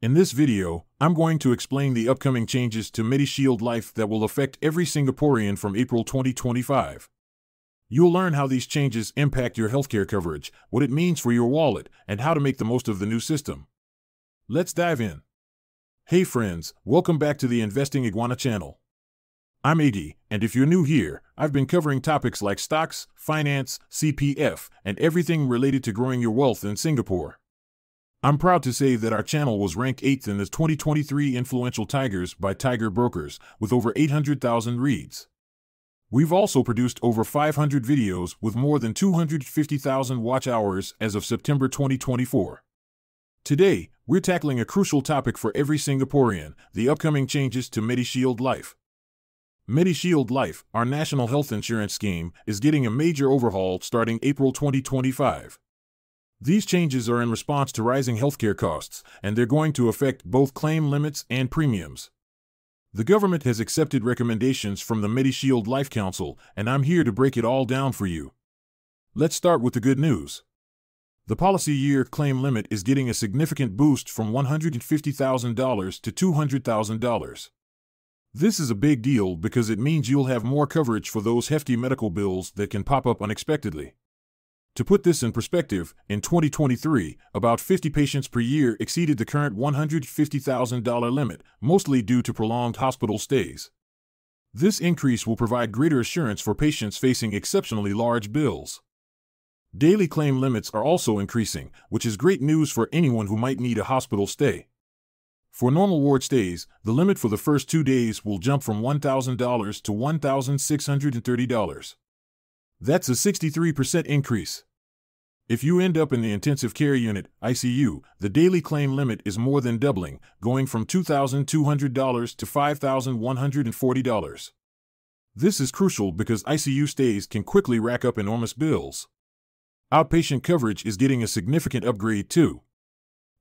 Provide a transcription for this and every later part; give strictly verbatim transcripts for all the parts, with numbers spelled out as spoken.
In this video, I'm going to explain the upcoming changes to MediShield Life that will affect every Singaporean from April twenty twenty-five. You'll learn how these changes impact your healthcare coverage, what it means for your wallet, and how to make the most of the new system. Let's dive in. Hey friends, welcome back to the Investing Iguana channel. I'm Adi, and if you're new here, I've been covering topics like stocks, finance, C P F, and everything related to growing your wealth in Singapore. I'm proud to say that our channel was ranked eighth in the twenty twenty-three Influential Tigers by Tiger Brokers, with over eight hundred thousand reads. We've also produced over five hundred videos with more than two hundred fifty thousand watch hours as of September twenty twenty-four. Today, we're tackling a crucial topic for every Singaporean, the upcoming changes to MediShield Life. MediShield Life, our national health insurance scheme, is getting a major overhaul starting April twenty twenty-five. These changes are in response to rising healthcare costs, and they're going to affect both claim limits and premiums. The government has accepted recommendations from the MediShield Life Council, and I'm here to break it all down for you. Let's start with the good news. The policy year claim limit is getting a significant boost from one hundred fifty thousand dollars to two hundred thousand dollars. This is a big deal because it means you'll have more coverage for those hefty medical bills that can pop up unexpectedly. To put this in perspective, in twenty twenty-three, about fifty patients per year exceeded the current one hundred fifty thousand dollar limit, mostly due to prolonged hospital stays. This increase will provide greater assurance for patients facing exceptionally large bills. Daily claim limits are also increasing, which is great news for anyone who might need a hospital stay. For normal ward stays, the limit for the first two days will jump from one thousand dollars to one thousand six hundred thirty dollars. That's a sixty-three percent increase. If you end up in the intensive care unit, I C U, the daily claim limit is more than doubling, going from two thousand two hundred dollars to five thousand one hundred forty dollars. This is crucial because I C U stays can quickly rack up enormous bills. Outpatient coverage is getting a significant upgrade too.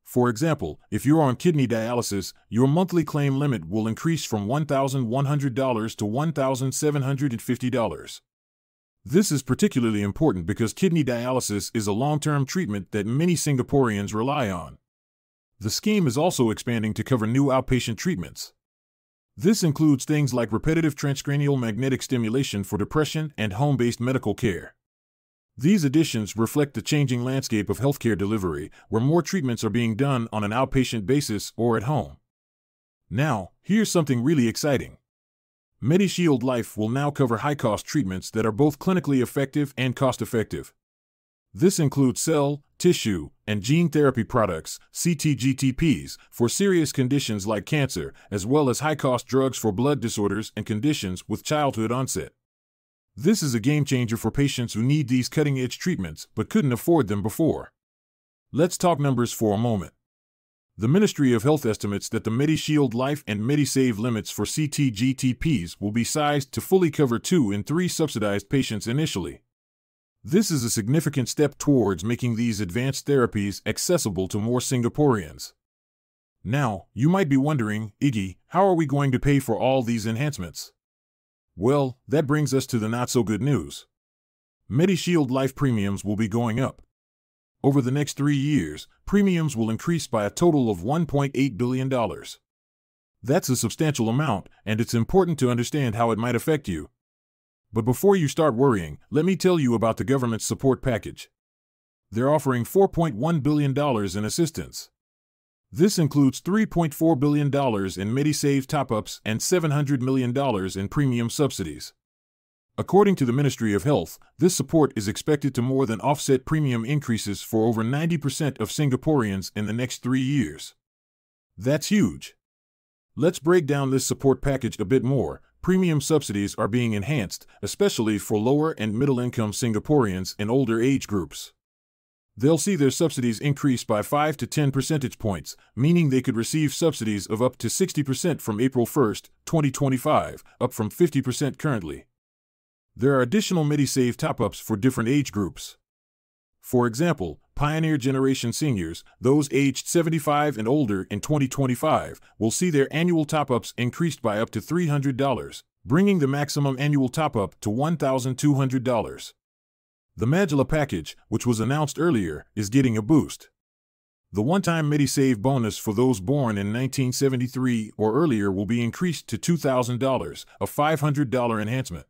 For example, if you're on kidney dialysis, your monthly claim limit will increase from one thousand one hundred dollars to one thousand seven hundred fifty dollars. This is particularly important because kidney dialysis is a long-term treatment that many Singaporeans rely on. The scheme is also expanding to cover new outpatient treatments. This includes things like repetitive transcranial magnetic stimulation for depression and home-based medical care. These additions reflect the changing landscape of healthcare delivery, where more treatments are being done on an outpatient basis or at home. Now, here's something really exciting. MediShield Life will now cover high-cost treatments that are both clinically effective and cost-effective. This includes cell, tissue, and gene therapy products, C T G T Ps, for serious conditions like cancer, as well as high-cost drugs for blood disorders and conditions with childhood onset. This is a game-changer for patients who need these cutting-edge treatments but couldn't afford them before. Let's talk numbers for a moment. The Ministry of Health estimates that the MediShield Life and MediSave limits for C T G T Ps will be sized to fully cover two in three subsidized patients initially. This is a significant step towards making these advanced therapies accessible to more Singaporeans. Now, you might be wondering, Iggy, how are we going to pay for all these enhancements? Well, that brings us to the not-so-good news. MediShield Life premiums will be going up. Over the next three years, premiums will increase by a total of one point eight billion dollars. That's a substantial amount, and it's important to understand how it might affect you. But before you start worrying, let me tell you about the government's support package. They're offering four point one billion dollars in assistance. This includes three point four billion dollars in MediSave top-ups and seven hundred million dollars in premium subsidies. According to the Ministry of Health, this support is expected to more than offset premium increases for over ninety percent of Singaporeans in the next three years. That's huge. Let's break down this support package a bit more. Premium subsidies are being enhanced, especially for lower and middle-income Singaporeans in older age groups. They'll see their subsidies increase by five to ten percentage points, meaning they could receive subsidies of up to sixty percent from April first, twenty twenty-five, up from fifty percent currently. There are additional MediSave top-ups for different age groups. For example, Pioneer Generation Seniors, those aged seventy-five and older in twenty twenty-five, will see their annual top-ups increased by up to three hundred dollars, bringing the maximum annual top-up to one thousand two hundred dollars. The Magilla package, which was announced earlier, is getting a boost. The one-time MediSave bonus for those born in nineteen seventy-three or earlier will be increased to two thousand dollars, a five hundred dollar enhancement.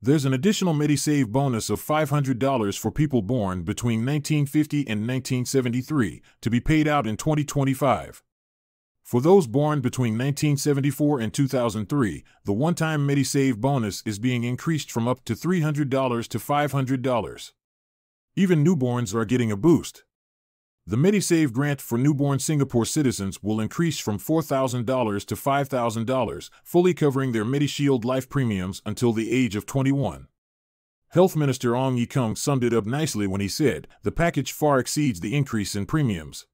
There's an additional MediSave bonus of five hundred dollars for people born between nineteen fifty and nineteen seventy-three to be paid out in twenty twenty-five. For those born between nineteen seventy-four and two thousand three, the one-time MediSave bonus is being increased from up to three hundred dollars to five hundred dollars. Even newborns are getting a boost. The MediSave grant for newborn Singapore citizens will increase from four thousand dollars to five thousand dollars, fully covering their MediShield Life premiums until the age of twenty-one. Health Minister Ong Ye Kung summed it up nicely when he said, "The package far exceeds the increase in premiums.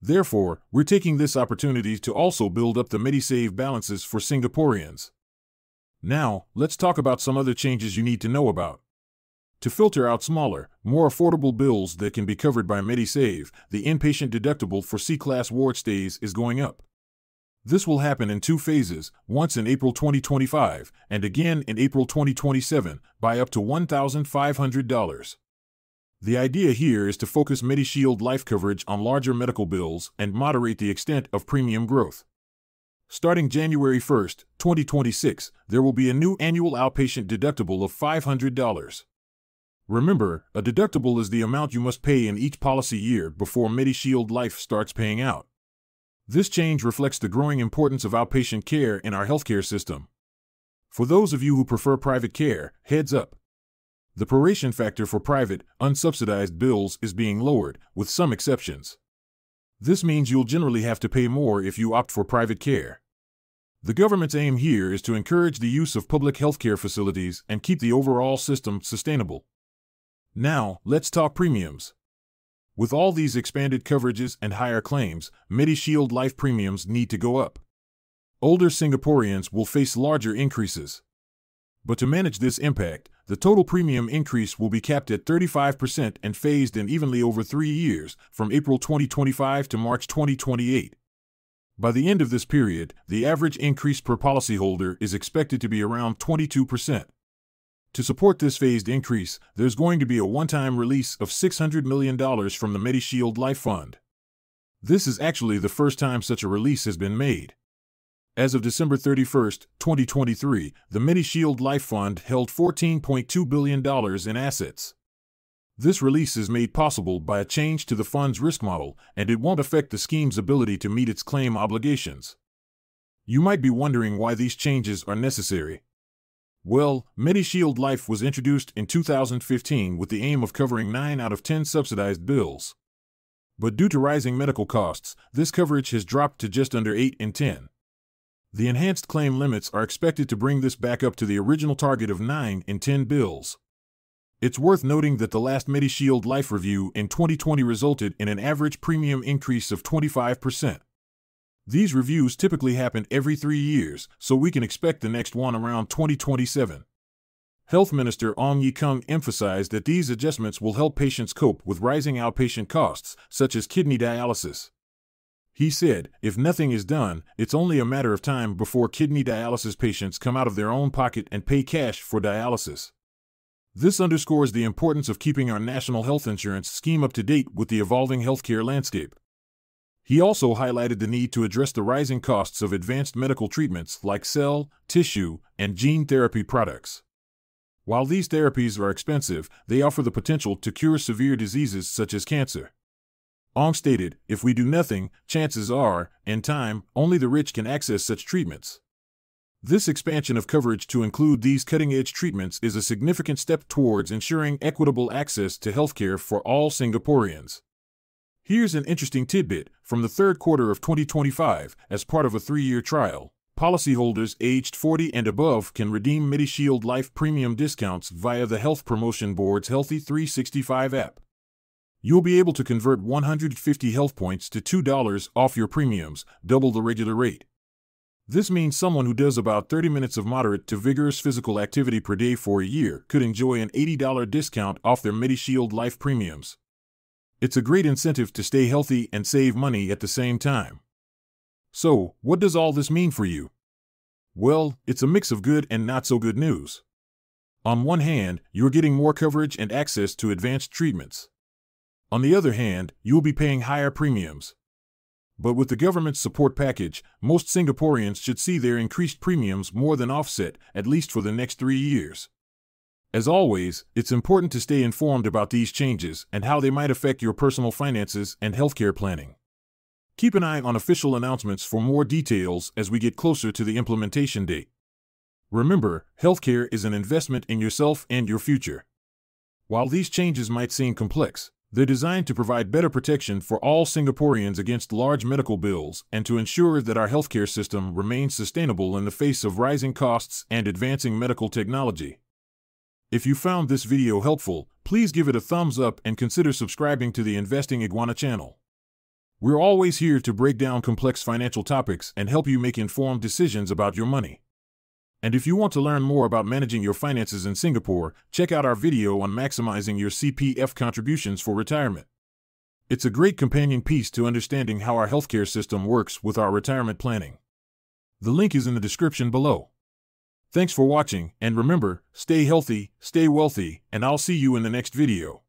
Therefore, we're taking this opportunity to also build up the MediSave balances for Singaporeans." Now, let's talk about some other changes you need to know about. To filter out smaller, more affordable bills that can be covered by MediSave, the inpatient deductible for C-class ward stays is going up. This will happen in two phases, once in April twenty twenty-five and again in April twenty twenty-seven, by up to one thousand five hundred dollars. The idea here is to focus MediShield Life coverage on larger medical bills and moderate the extent of premium growth. Starting January first, twenty twenty-six, there will be a new annual outpatient deductible of five hundred dollars. Remember, a deductible is the amount you must pay in each policy year before MediShield Life starts paying out. This change reflects the growing importance of outpatient care in our healthcare system. For those of you who prefer private care, heads up. The proration factor for private, unsubsidized bills is being lowered, with some exceptions. This means you'll generally have to pay more if you opt for private care. The government's aim here is to encourage the use of public healthcare facilities and keep the overall system sustainable. Now, let's talk premiums. With all these expanded coverages and higher claims, MediShield Life premiums need to go up. Older Singaporeans will face larger increases. But to manage this impact, the total premium increase will be capped at thirty-five percent and phased in evenly over three years, from April twenty twenty-five to March twenty twenty-eight. By the end of this period, the average increase per policyholder is expected to be around twenty-two percent. To support this phased increase, there's going to be a one-time release of six hundred million dollars from the MediShield Life Fund. This is actually the first time such a release has been made. As of December thirty-first, twenty twenty-three, the MediShield Life Fund held fourteen point two billion dollars in assets. This release is made possible by a change to the fund's risk model, and it won't affect the scheme's ability to meet its claim obligations. You might be wondering why these changes are necessary. Well, MediShield Life was introduced in two thousand fifteen with the aim of covering nine out of ten subsidized bills. But due to rising medical costs, this coverage has dropped to just under eight in ten. The enhanced claim limits are expected to bring this back up to the original target of nine in ten bills. It's worth noting that the last MediShield Life review in twenty twenty resulted in an average premium increase of twenty-five percent. These reviews typically happen every three years, so we can expect the next one around twenty twenty-seven. Health Minister Ong Ye Kung emphasized that these adjustments will help patients cope with rising outpatient costs, such as kidney dialysis. He said, if nothing is done, it's only a matter of time before kidney dialysis patients come out of their own pocket and pay cash for dialysis. This underscores the importance of keeping our national health insurance scheme up to date with the evolving healthcare landscape. He also highlighted the need to address the rising costs of advanced medical treatments like cell, tissue, and gene therapy products. While these therapies are expensive, they offer the potential to cure severe diseases such as cancer. Ong stated, if we do nothing, chances are, in time, only the rich can access such treatments. This expansion of coverage to include these cutting-edge treatments is a significant step towards ensuring equitable access to healthcare for all Singaporeans. Here's an interesting tidbit. From the third quarter of twenty twenty-five, as part of a three-year trial, policyholders aged forty and above can redeem MediShield Life premium discounts via the Health Promotion Board's Healthy three sixty-five app. You'll be able to convert one hundred fifty health points to two dollars off your premiums, double the regular rate. This means someone who does about thirty minutes of moderate to vigorous physical activity per day for a year could enjoy an eighty dollar discount off their MediShield Life premiums. It's a great incentive to stay healthy and save money at the same time. So, what does all this mean for you? Well, it's a mix of good and not so good news. On one hand, you are getting more coverage and access to advanced treatments. On the other hand, you will be paying higher premiums. But with the government's support package, most Singaporeans should see their increased premiums more than offset, at least for the next three years. As always, it's important to stay informed about these changes and how they might affect your personal finances and healthcare planning. Keep an eye on official announcements for more details as we get closer to the implementation date. Remember, healthcare is an investment in yourself and your future. While these changes might seem complex, they're designed to provide better protection for all Singaporeans against large medical bills and to ensure that our healthcare system remains sustainable in the face of rising costs and advancing medical technology. If you found this video helpful, please give it a thumbs up and consider subscribing to the Investing Iguana channel. We're always here to break down complex financial topics and help you make informed decisions about your money. And if you want to learn more about managing your finances in Singapore, check out our video on maximizing your C P F contributions for retirement. It's a great companion piece to understanding how our healthcare system works with our retirement planning. The link is in the description below. Thanks for watching, and remember, stay healthy, stay wealthy, and I'll see you in the next video.